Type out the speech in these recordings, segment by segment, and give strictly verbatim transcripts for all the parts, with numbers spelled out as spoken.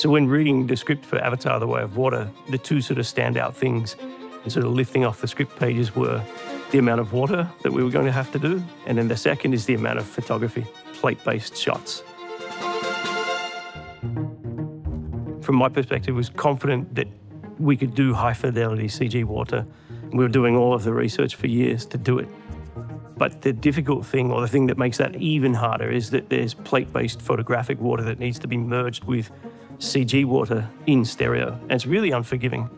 So when reading the script for Avatar The Way of Water, the two sort of standout things and sort of lifting off the script pages were the amount of water that we were going to have to do, and then the second is the amount of photography, plate-based shots. From my perspective, I was confident that we could do high-fidelity C G water. We were doing all of the research for years to do it. But the difficult thing, or the thing that makes that even harder, is that there's plate-based photographic water that needs to be merged with C G water in stereo, and it's really unforgiving.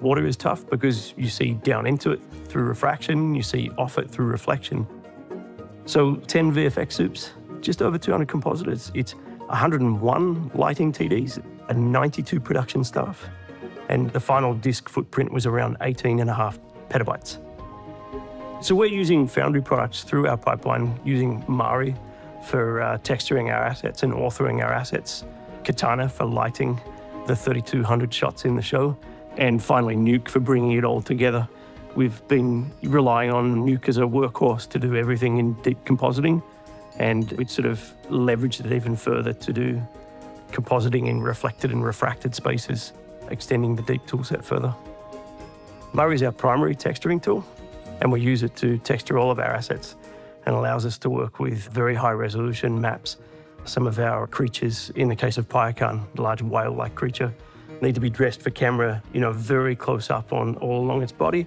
Water is tough because you see down into it through refraction, you see off it through reflection. So ten V F X soups, just over two hundred compositors. It's one hundred and one lighting T Ds and ninety-two production staff. And the final disc footprint was around eighteen and a half petabytes. So we're using Foundry products through our pipeline, using Mari for uh, texturing our assets and authoring our assets, Katana for lighting the thirty-two hundred shots in the show, and finally Nuke for bringing it all together. We've been relying on Nuke as a workhorse to do everything in deep compositing, and we sort of leveraged it even further to do compositing in reflected and refracted spaces, extending the deep toolset further. Mari is our primary texturing tool, and we use it to texture all of our assets and allows us to work with very high resolution maps. Some of our creatures, in the case of Payakan, the large whale-like creature, need to be dressed for camera, you know, very close up on all along its body,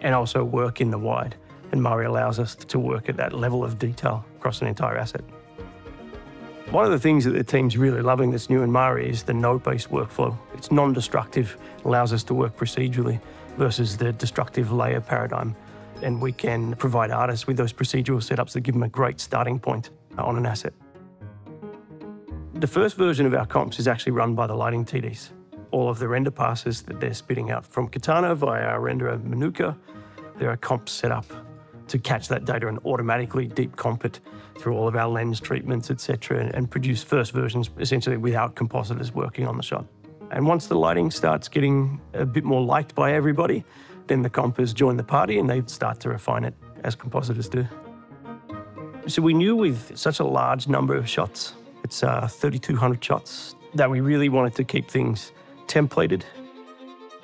and also work in the wide. And Mari allows us to work at that level of detail across an entire asset. One of the things that the team's really loving that's new in Mari is the node-based workflow. It's non-destructive, allows us to work procedurally versus the destructive layer paradigm. And we can provide artists with those procedural setups that give them a great starting point on an asset. The first version of our comps is actually run by the lighting T Ds. All of the render passes that they're spitting out from Katana via our renderer Manuka, there are comps set up to catch that data and automatically deep comp it through all of our lens treatments, et cetera, and produce first versions essentially without compositors working on the shot. And once the lighting starts getting a bit more liked by everybody, then the compers join the party and they start to refine it, as compositors do. So we knew with such a large number of shots, it's uh, thirty-two hundred shots, that we really wanted to keep things templated.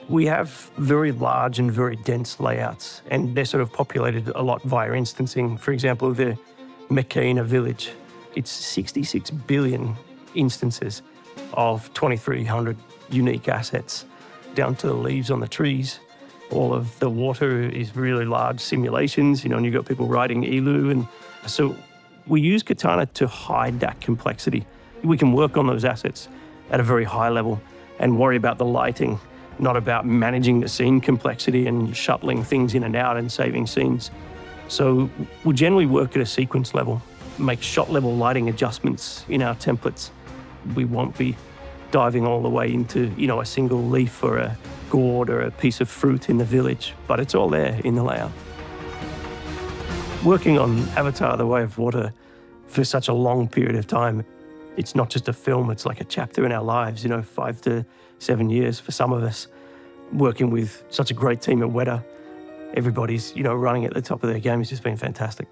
We have very large and very dense layouts, and they're sort of populated a lot via instancing. For example, the Metkayina village, it's sixty-six billion instances of twenty-three hundred unique assets, down to the leaves on the trees. All of the water is really large simulations, you know, and you've got people writing ilu. And so we use Katana to hide that complexity. We can work on those assets at a very high level and worry about the lighting, not about managing the scene complexity and shuttling things in and out and saving scenes. So we'll generally work at a sequence level, make shot level lighting adjustments in our templates. We won't be diving all the way into, you know, a single leaf or a gourd or a piece of fruit in the village, but it's all there in the layout. Working on Avatar The Way of Water for such a long period of time, it's not just a film, it's like a chapter in our lives, you know, five to seven years for some of us. Working with such a great team at Wētā, everybody's, you know, running at the top of their game, it's just been fantastic.